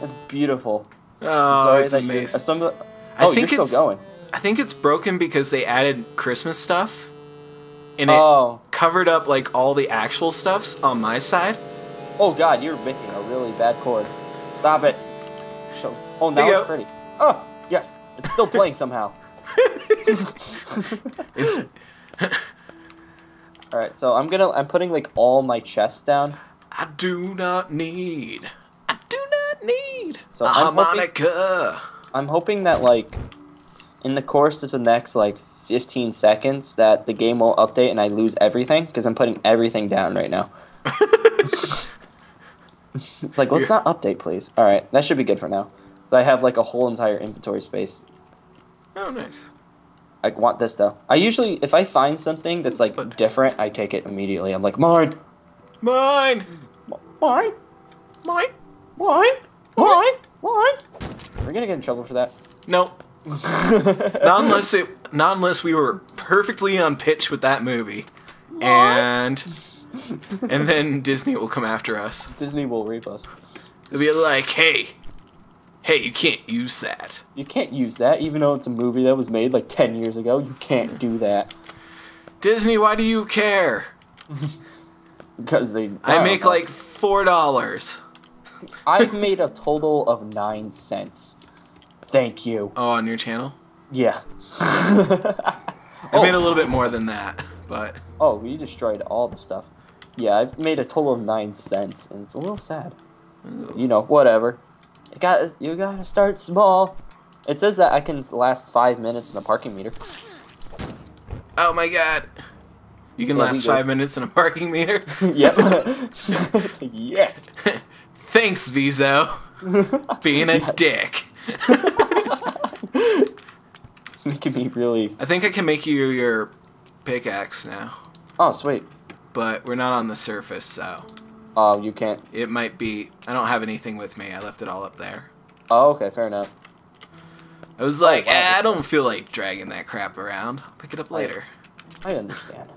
That's beautiful. Oh, sorry, it's amazing. I think it's broken because they added Christmas stuff, and it covered up like all the actual stuffs on my side. Oh God, you're making a really bad chord. Stop it. So, oh, now it's pretty. Oh, yes, it's still playing somehow. It's. All right, so I'm putting like all my chests down. I do not need so a harmonica. I'm hoping that like in the course of the next like 15 seconds that the game will update and I lose everything because I'm putting everything down right now. It's like, let's not update, please. All right, that should be good for now. So I have like a whole entire inventory space. Oh, nice. I want this though. I usually, if I find something that's like different, I take it immediately. I'm like, mine, mine, mine, mine, mine, mine, mine. We're gonna get in trouble for that. No. not unless we were perfectly on pitch with that movie, and then Disney will come after us. Disney will rape us. They'll be like, hey, you can't use that. You can't use that, even though it's a movie that was made like 10 years ago. You can't do that. Disney, why do you care? Because I make like $4. I've made a total of 9 cents. Thank you. Oh, on your channel? Yeah. I made a little bit more than that, but... Oh, we destroyed all the stuff. Yeah, I've made a total of 9 cents, and it's a little sad. Ooh. You know, whatever. You gotta start small. It says that I can last 5 minutes in a parking meter. Oh my God. You can last 5 minutes in a parking meter? Yep. Yes. Thanks, Vizo. Being a dick. It's making me really... I think I can make you your pickaxe now. Oh, sweet. But we're not on the surface, so... Oh, you can't... It might be... I don't have anything with me. I left it all up there. Oh, okay. Fair enough. I was like, I don't feel like dragging that crap around. I'll pick it up later. I understand.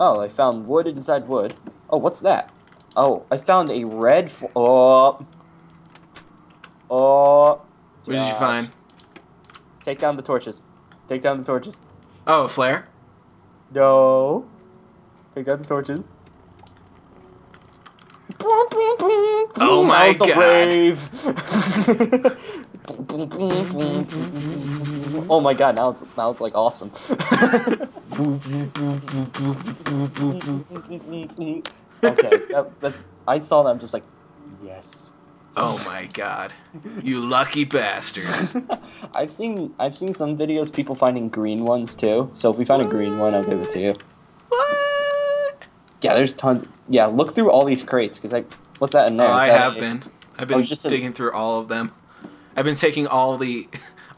Oh, I found wood inside wood. Oh, what's that? Oh, I found a red... Oh. What did you find? Take down the torches. Take down the torches. Oh, a flare? No. Take down the torches. Oh my God. It's a wave. Oh my God, now it's like awesome. Okay, I saw that, I'm just like, yes. Oh my God, you lucky bastard. I've seen some videos people finding green ones too. So if we find a green one, I'll give it to you. What? Yeah, there's tons. Yeah, look through all these crates because what's that in there? Oh, I've been just digging through all of them. I've been taking all the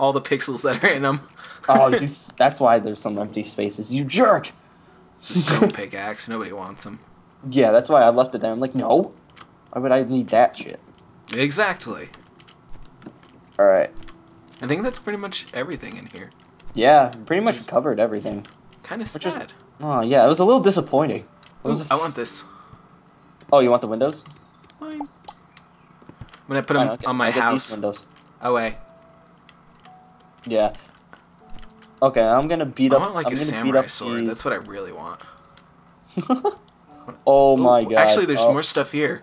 pixels that are in them. Oh, that's why there's some empty spaces. You jerk. It's a stone pickaxe. Nobody wants them. Yeah, that's why I left it there. I'm like, no, why would I need that shit? Exactly. All right. I think that's pretty much everything in here. Yeah, pretty much covered everything. Kind of sad. Oh yeah, it was a little disappointing. I want this. Oh, you want the windows? Mine. I'm gonna put them on my house. Windows. Away. Yeah. Okay, I'm gonna beat up. I want like a samurai sword. That's what I really want. Oh my God. Actually, there's more stuff here.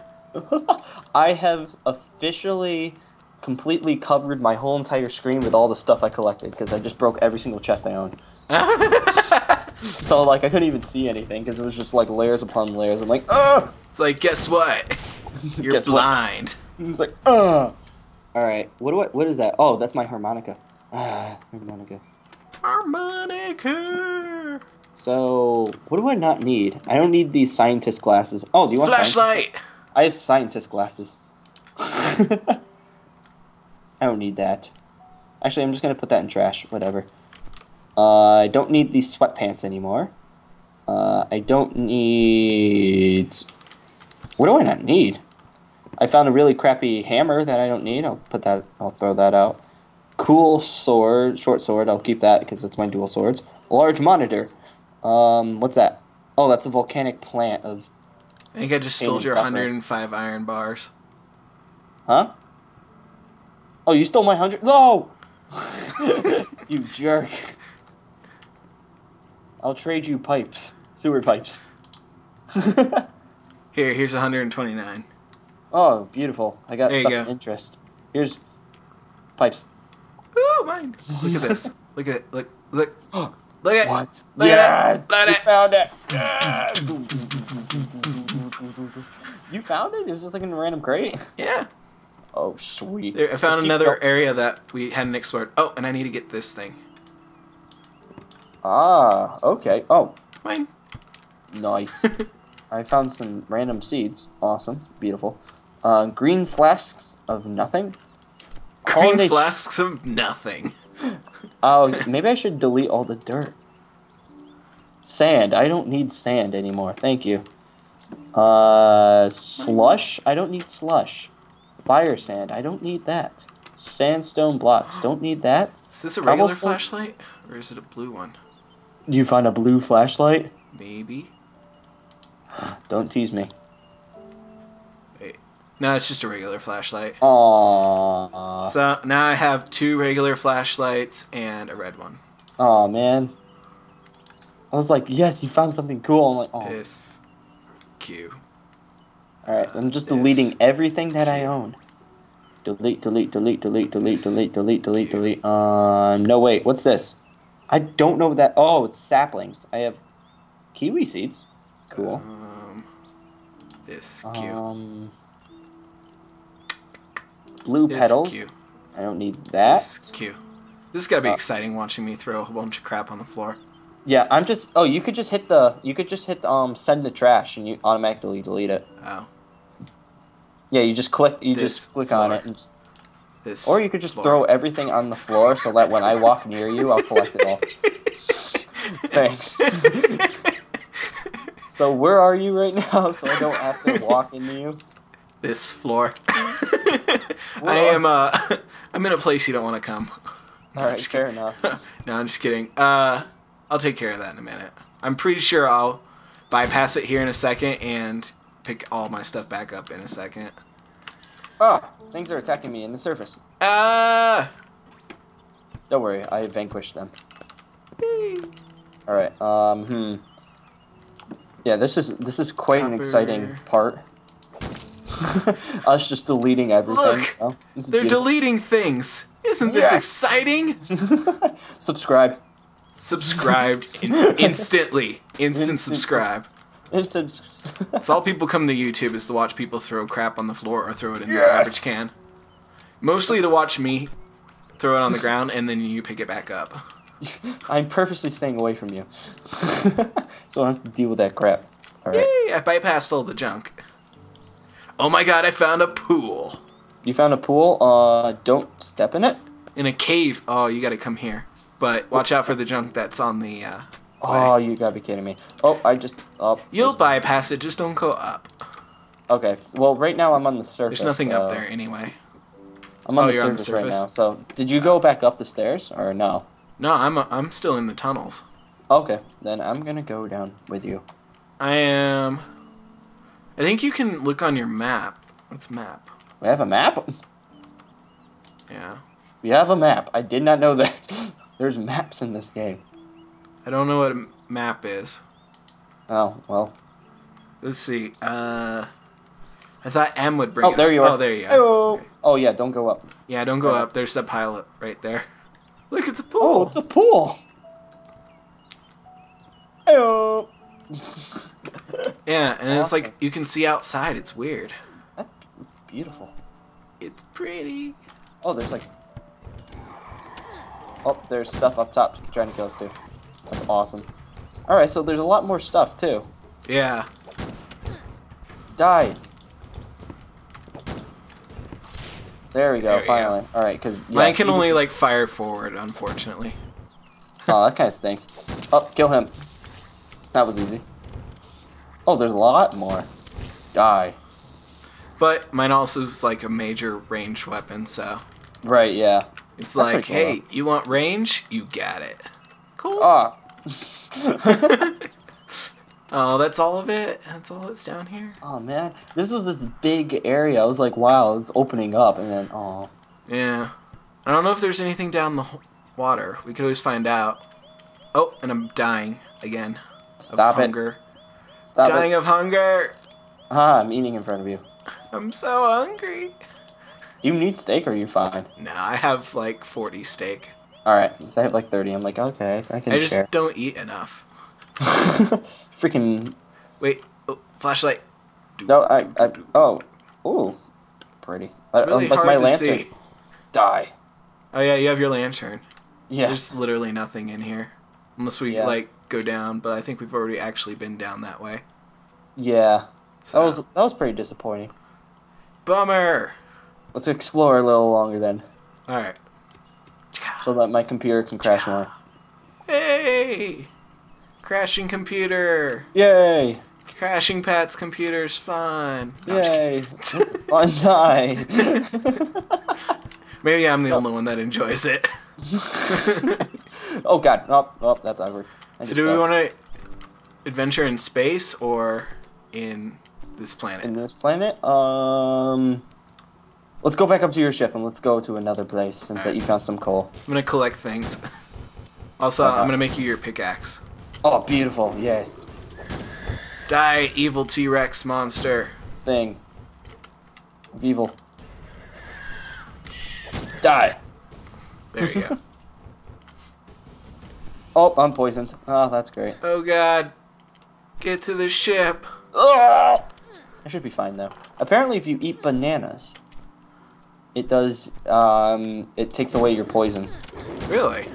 I have officially completely covered my whole entire screen with all the stuff I collected because I just broke every single chest I own. So like I couldn't even see anything because it was just like layers upon layers. I'm like, oh! It's like, guess what? You're guess blind. What? It's like, oh! Alright, what is that? Oh, that's my harmonica. Harmonica. Harmonica! So, what do I not need? I don't need these scientist glasses. Oh, do you want flashlight? I have scientist glasses. I don't need that. Actually, I'm just going to put that in trash. Whatever. I don't need these sweatpants anymore. I don't need... What do I not need? I found a really crappy hammer that I don't need. I'll throw that out. Cool sword. Short sword. I'll keep that because it's my dual swords. Large monitor. What's that? Oh, that's a volcanic plant of... I think I just stole your 105 iron bars. Huh? Oh, you stole my 100? No! You jerk. I'll trade you pipes. Sewer pipes. Here's 129. Oh, beautiful. I got some interest. Here's pipes. Ooh, mine. Look at this. Look at it. Look. Look at what? Look yes! At it. Look at it. We found it. You found it? It was just like in a random crate? Yeah. Oh, sweet. There, I found another area that we hadn't explored. Oh, and I need to get this thing. Ah, okay. Oh. Mine. Nice. I found some random seeds. Awesome. Beautiful. Green flasks of nothing. Green flasks of nothing. Oh, maybe I should delete all the dirt. Sand. I don't need sand anymore. Thank you. Slush. I don't need slush. Fire sand. I don't need that. Sandstone blocks. Don't need that. Is this a regular flashlight? Or is it a blue one? You found a blue flashlight? Maybe. Don't tease me. Wait. No, it's just a regular flashlight. Aww. So now I have 2 regular flashlights and a red one. Aw, man. I was like, yes, you found something cool. I'm like, oh. This. Q. Alright, I'm just deleting everything that I own. Delete, delete, delete, delete, delete, delete, delete, delete, delete. No, wait, what's this? I don't know that. Oh, it's saplings. I have kiwi seeds. Cool. This Q. Blue petals. Q. I don't need that. This Q. This is gotta be exciting watching me throw a bunch of crap on the floor. Yeah, I'm just. Oh, you could just hit the. You could just hit the, send the trash, and you automatically delete it. Oh. Yeah, you just click. You just click on it. And, this. Or you could just throw everything on the floor, so that when I walk near you, I'll collect it all. Thanks. So where are you right now? So I don't have to walk into you. This floor. I'm in a place you don't want to come. No, all right, fair enough. No, I'm just kidding. I'll take care of that in a minute. I'm pretty sure I'll bypass it here in a second and pick all my stuff back up in a second. Oh, things are attacking me in the surface. Don't worry, I vanquished them. All right. Yeah, this is quite an exciting part. Us just deleting everything. Look, oh, they're deleting things. Isn't this exciting? Subscribe. Subscribed instantly. Instant subscribe. Instant. It's all people come to YouTube is to watch people throw crap on the floor or throw it in the garbage can. Mostly to watch me throw it on the ground and then you pick it back up. I'm purposely staying away from you. So I don't have to deal with that crap. All right. Yay, I bypassed all the junk. Oh my god, I found a pool. You found a pool? Don't step in it. In a cave. Oh, you gotta come here. But watch out for the junk that's on the, Oh, you gotta be kidding me. Oh, I just... Oh, you'll bypass it, just don't go up. Okay, well, right now I'm on the surface. There's nothing up there anyway. I'm on, on the surface right now, so... Did you go back up the stairs, or no? No, I'm still in the tunnels. Okay, then I'm gonna go down with you. I am... I think you can look on your map. What's map? We have a map? Yeah. We have a map. I did not know that. There's maps in this game. I don't know what a map is. Oh, well. Let's see. I thought M would bring it up. There you are. Oh, there you are. Okay. Oh, yeah, don't go up. Yeah, don't go up. There's a pile right there. Look, it's a pool. Oh, it's a pool. Hey-oh. Yeah, and it's like you can see outside. It's weird. That's beautiful. It's pretty. Oh, there's like... Oh, there's stuff up top trying to kill us too. That's awesome. Alright, so there's a lot more stuff too. Yeah. Die. There we go, finally. Alright, because... Yeah, mine can only, like, fire forward, unfortunately. Oh, that kind of stinks. Oh, kill him. That was easy. Oh, there's a lot more. Die. But mine also is, like, a major ranged weapon, so... Right, yeah. It's like, hey, you want range? You got it. Cool. Oh. Oh, that's all of it? That's all that's down here? Oh, man. This was this big area. I was like, wow, it's opening up. And then, oh. Yeah. I don't know if there's anything down the water. We could always find out. Oh, and I'm dying again. Stop it. Hunger. Stop dying it. Of hunger. Ah, I'm eating in front of you. I'm so hungry. Do you need steak or are you fine? No, I have like 40 steak. Alright, so I have like 30. I'm like, okay, I can share. I just don't eat enough. Freaking... Wait, oh, flashlight. No, I... Oh. Ooh. Pretty. It's really like hard my lantern. See. Die. Oh yeah, you have your lantern. Yeah. There's literally nothing in here. Unless we, like, go down, but I think we've already actually been down that way. Yeah. So. That was pretty disappointing. Bummer! Let's explore a little longer then. Alright. So that my computer can crash more. Hey! Crashing computer! Yay! Crashing Pat's computer's fun. No, yay! Fun time! Maybe I'm the only one that enjoys it. Oh god! Oh, that's awkward. So do we want to adventure in space or in this planet? In this planet? Let's go back up to your ship and let's go to another place since that you found some coal. I'm gonna collect things. Also, I'm gonna make you your pickaxe. Oh, beautiful! Yes. Die, evil T-Rex monster. Thing. Evil. Die. There you go. Oh, I'm poisoned. Oh, that's great. Oh, God. Get to the ship. I should be fine, though. Apparently, if you eat bananas, it does, it takes away your poison. Really?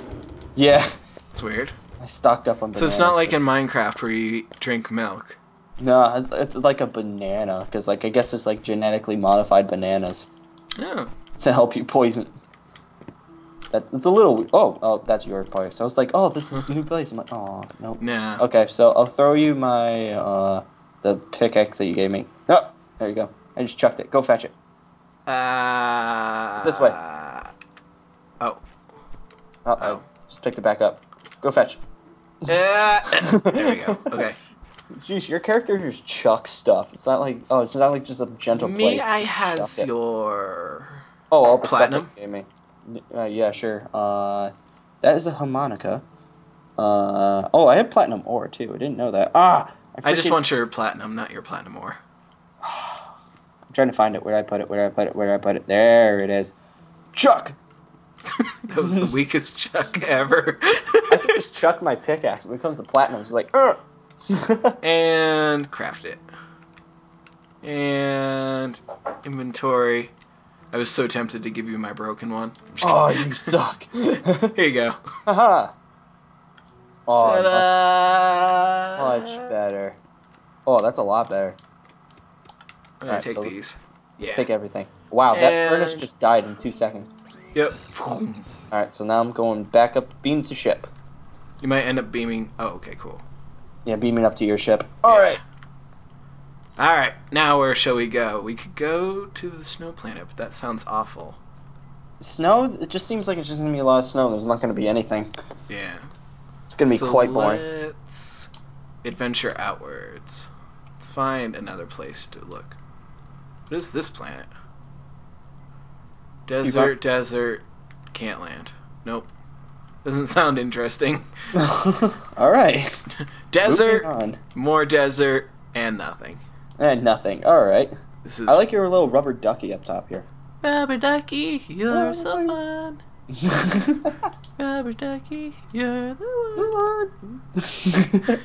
Yeah. It's weird. I stocked up on bananas. So it's not like in Minecraft where you drink milk. No, it's like a banana, because, like, I guess there's, like, genetically modified bananas. Oh. To help you poison. It's a little... Oh, that's your place. So I was like, oh, this is a new place. I'm like, oh, nope. Nah. Okay, so I'll throw you my, the pickaxe that you gave me. Oh, there you go. I just chucked it. Go fetch it. This way. Oh. Uh-oh. Just picked it back up. Go fetch. There we go. Okay. Jeez, your character just chucks stuff. It's not like... Oh, it's not like just a gentle place. Me, I has your... Oh, all the platinum. Gave me. Yeah, sure. That is a harmonica. Oh, I had platinum ore too. I didn't know that. Ah, I just want your platinum, not your platinum ore. I'm trying to find it. Where did I put it? Where did I put it? Where did I put it? There it is. Chuck. That was the weakest Chuck ever. I can just chuck my pickaxe. When it comes to platinum, it's like, and craft it. And inventory. I was so tempted to give you my broken one. Oh, you suck. Here you go. Haha. Oh, much better. Oh, that's a lot better. I'm gonna take these. Just take everything. Wow, that furnace just died in 2 seconds. Yep. Alright, so now I'm going back up, beam to ship. You might end up beaming. Oh, okay, cool. Yeah, beaming up to your ship. Alright. Alright, now where shall we go? We could go to the snow planet, but that sounds awful. Snow? It just seems like it's just going to be a lot of snow. There's not going to be anything. Yeah. It's going to be quite boring. Let's adventure outwards. Let's find another place to look. What is this planet? Desert, desert, can't land. Nope. Doesn't sound interesting. Alright. Desert, more desert, and nothing. And nothing. All right. This is... I like your little rubber ducky up top here. Rubber ducky, you're so fun. Rubber ducky, you're the one.